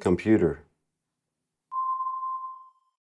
computer.